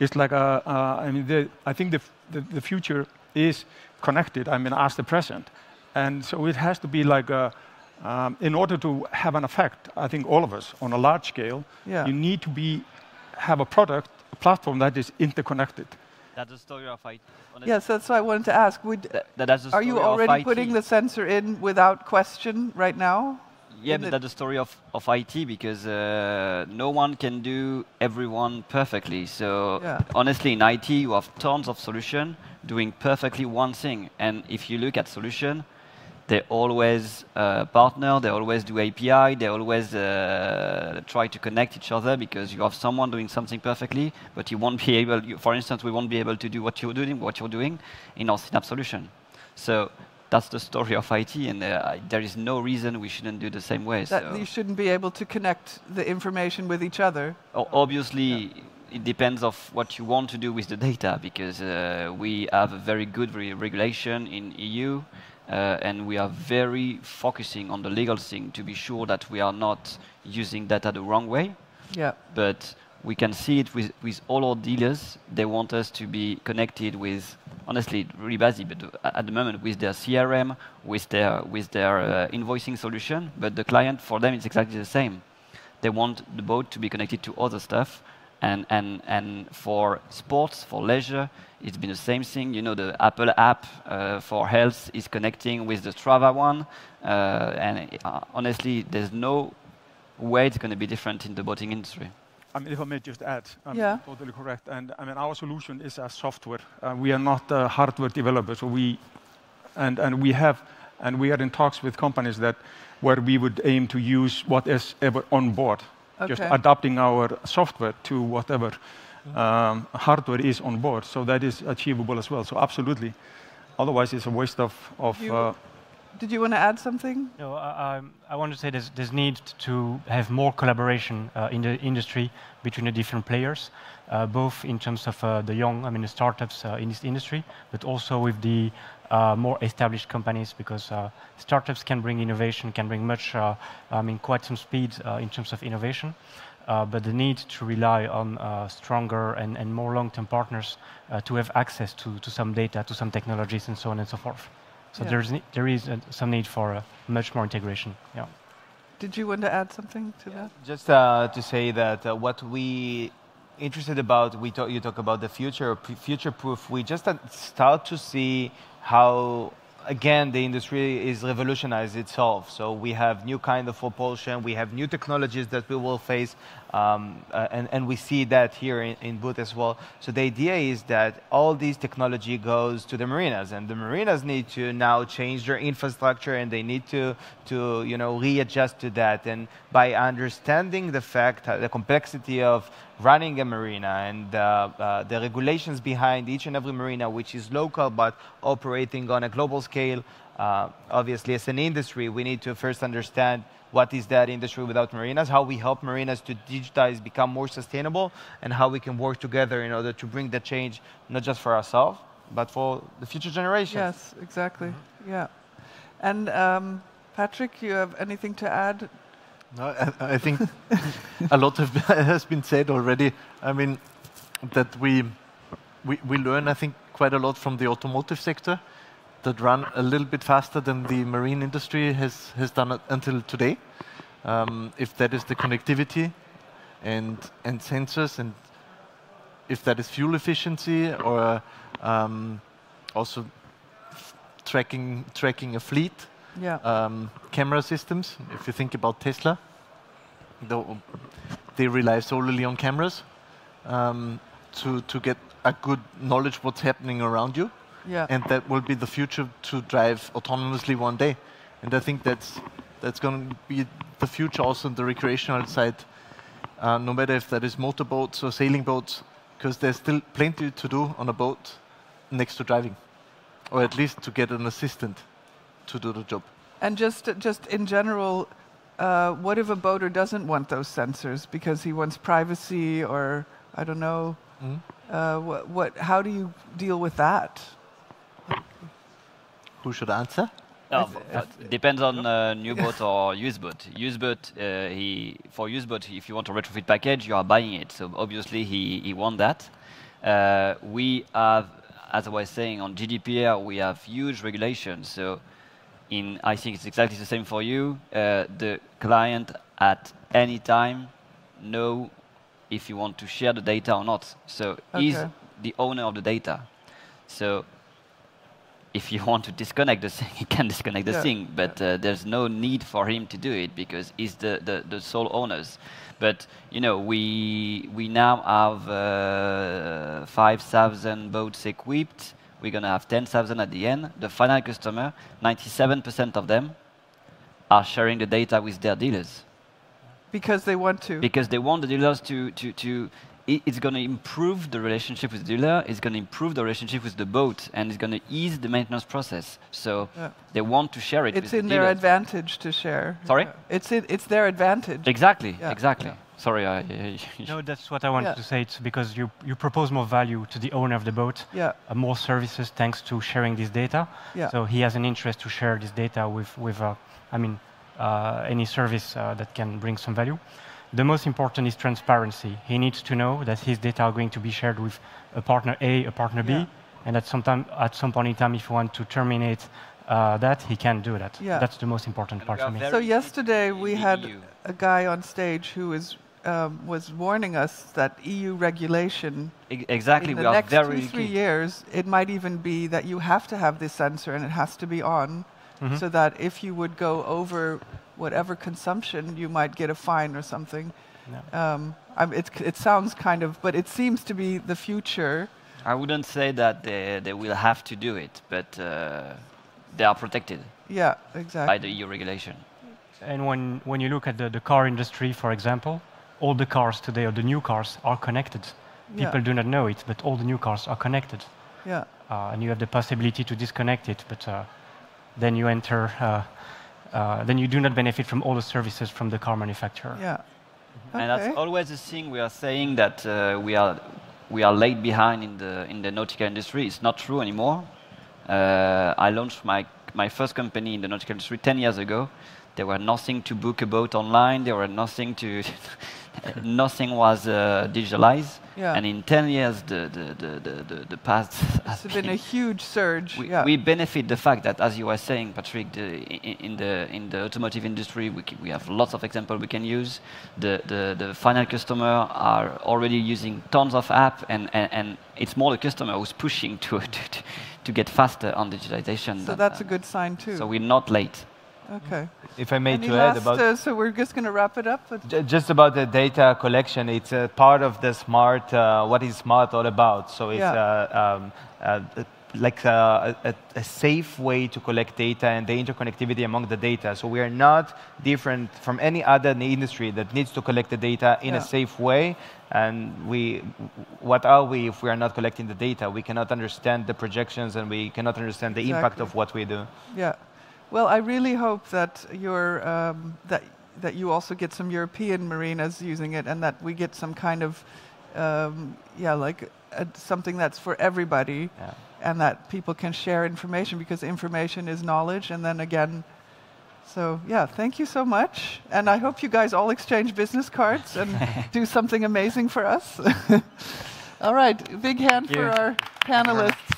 It's like a, uh, I mean, the, I think the, the the future is connected. I mean, as the present, and so it has to be like a. Um, in order to have an effect, I think all of us on a large scale, yeah. you need to be have a product, a platform that is interconnected. That's the story of I T. Honestly. Yes, that's what I wanted to ask. Would, Th that's the story are you already putting the sensor in without question right now? Yeah, in but that's the story of, of I T, because uh, no one can do everyone perfectly. So yeah. honestly, in I T, you have tons of solutions doing perfectly one thing. And if you look at solutions, they always uh, partner, they always do A P I, they always uh, try to connect each other, because you have someone doing something perfectly, but you won't be able, you, for instance, we won't be able to do what you're doing, what you're doing in our Synapse solution. So that's the story of I T, and uh, there is no reason we shouldn't do the same way. That so. You shouldn't be able to connect the information with each other. O- obviously, yeah. It depends on what you want to do with the data, because uh, we have a very good re regulation in E U, Uh, and we are very focusing on the legal thing to be sure that we are not using data the wrong way. Yeah. But we can see it with, with all our dealers. They want us to be connected with, honestly, really basic, but at the moment with their C R M, with their, with their uh, invoicing solution. But the client, for them, it's exactly the same. They want the boat to be connected to other stuff. And, and, and for sports, for leisure, it's been the same thing. You know, the Apple app uh, for health is connecting with the Strava one. Uh, and it, uh, honestly, there's no way it's going to be different in the boating industry. I mean, if I may just add, I'm yeah. totally correct. And I mean, our solution is a software. Uh, we are not a hardware developer. So we, and, and we have, and we are in talks with companies that where we would aim to use what is ever on board. Okay. Just adapting our software to whatever um, hardware is on board, so that is achievable as well. So absolutely, otherwise it's a waste of. of you, uh, did you want to add something? No, I, I want to say there's, there's need to have more collaboration uh, in the industry between the different players, uh, both in terms of uh, the young, I mean, the startups uh, in this industry, but also with the uh, more established companies, because uh, startups can bring innovation, can bring much, uh, I mean, quite some speed uh, in terms of innovation, uh, but the need to rely on uh, stronger and, and more long-term partners uh, to have access to, to some data, to some technologies, and so on and so forth. So yeah. there's, there is uh, some need for uh, much more integration. Yeah. Did you want to add something to yeah. that? Just uh, to say that uh, what we interested about, we talk, you talk about the future, future-proof. We just start to see how, again, the industry is revolutionized itself. So we have new kind of propulsion, we have new technologies that we will face, um, uh, and, and we see that here in, in booth as well. So the idea is that all these technology goes to the marinas, and the marinas need to now change their infrastructure, and they need to, to you know, readjust to that. And by understanding the fact, the complexity of running a marina and uh, uh, the regulations behind each and every marina, which is local but operating on a global scale. Uh, obviously, as an industry, we need to first understand what is that industry without marinas, how we help marinas to digitize, become more sustainable, and how we can work together in order to bring the change, not just for ourselves, but for the future generations. Yes, exactly. Mm-hmm. Yeah. And um, Patrick, you have anything to add? No, I, I think a lot have, has been said already. I mean, that we we, we learn, I think, quite a lot from the automotive sector that ran a little bit faster than the marine industry has, has done it until today. Um, if that is the connectivity and, and sensors, and if that is fuel efficiency, or um, also tracking, tracking a fleet, yeah. um, camera systems. If you think about Tesla, they rely solely on cameras um, to, to get a good knowledge what's happening around you. Yeah. And that will be the future, to drive autonomously one day. And I think that's, that's going to be the future also in the recreational side, uh, no matter if that is motorboats or sailing boats, because there's still plenty to do on a boat next to driving, or at least to get an assistant to do the job. And just, just in general, uh, what if a boater doesn't want those sensors because he wants privacy, or I don't know, mm-hmm. uh, what, what, how do you deal with that? Who should answer? No, it depends on uh, new boat or used boat. Used boat, uh, he, for used boat, if you want a retrofit package, you are buying it. So obviously, he, he wants that. Uh, we have, as I was saying, on G D P R, we have huge regulations. So in, I think it's exactly the same for you. Uh, the client at any time know if you want to share the data or not. So okay. He's the owner of the data. So if you want to disconnect the thing, you can disconnect the yeah. thing, but uh, there's no need for him to do it because he's the, the, the sole owners. But you know, we we now have uh, five thousand boats equipped. We're gonna have ten thousand at the end. The final customer, ninety-seven percent of them are sharing the data with their dealers. Because they want to. Because they want the dealers to to to. It's going to improve the relationship with the dealer, it's going to improve the relationship with the boat, and it's going to ease the maintenance process. So yeah. they want to share it it's with the dealer. It's in their advantage to share. Sorry? Yeah. It's, in, it's their advantage. Exactly, yeah. exactly. Yeah. Sorry. I, I no, that's what I wanted yeah. to say. It's because you, you propose more value to the owner of the boat, yeah. uh, more services thanks to sharing this data. Yeah. So he has an interest to share this data with, with uh, I mean, uh, any service uh, that can bring some value. The most important is transparency. He needs to know that his data are going to be shared with a partner A, a partner B, yeah. and at some, time, at some point in time, if you want to terminate uh, that, he can do that. Yeah. That's the most important part for me. So yesterday we had E U. A guy on stage who is, um, was warning us that E U regulation e exactly. in the we next are very two, three years, it might even be that you have to have this sensor and it has to be on, mm-hmm. so that if you would go over whatever consumption, you might get a fine or something. No. Um, I'm, it, it sounds kind of, but it seems to be the future. I wouldn't say that they, they will have to do it, but uh, they are protected yeah, exactly. by the E U regulation. And when, when you look at the, the car industry, for example, all the cars today, or the new cars, are connected. People yeah. do not know it, but all the new cars are connected. Yeah. Uh, and you have the possibility to disconnect it, but uh, then you enter uh, Uh, then you do not benefit from all the services from the car manufacturer. Yeah, okay. And that's always the thing we are saying, that uh, we are we are laid behind in the in the nautical industry. It's not true anymore. Uh, I launched my my first company in the nautical industry ten years ago. There were nothing to book a boat online. There were nothing to nothing was uh, digitalized. Yeah. And in ten years, the the the the, the, the past has been, been a huge surge. We, yeah. we benefit the fact that, as you were saying, Patrick, the, in, in the in the automotive industry, we we have lots of examples we can use. The the the final customer are already using tons of apps, and, and and it's more the customer who's pushing to to, to get faster on digitalization. So than, that's uh, a good sign too. So we're not late. Okay. If I may Any to add about... Uh, so we're just going to wrap it up? Just about the data collection, it's a part of the smart, uh, what is smart all about. So it's yeah. uh, um, uh, like a, a, a safe way to collect data and the interconnectivity among the data. So we are not different from any other industry that needs to collect the data in yeah. a safe way. And we, what are we if we are not collecting the data? We cannot understand the projections, and we cannot understand the exactly. impact of what we do. Yeah. Well, I really hope that you're, um, that that you also get some European marinas using it, and that we get some kind of, um, yeah, like uh, something that's for everybody, yeah. and that people can share information, because information is knowledge. And then again, so yeah, thank you so much, and I hope you guys all exchange business cards and do something amazing for us. All right, big hand for our panelists.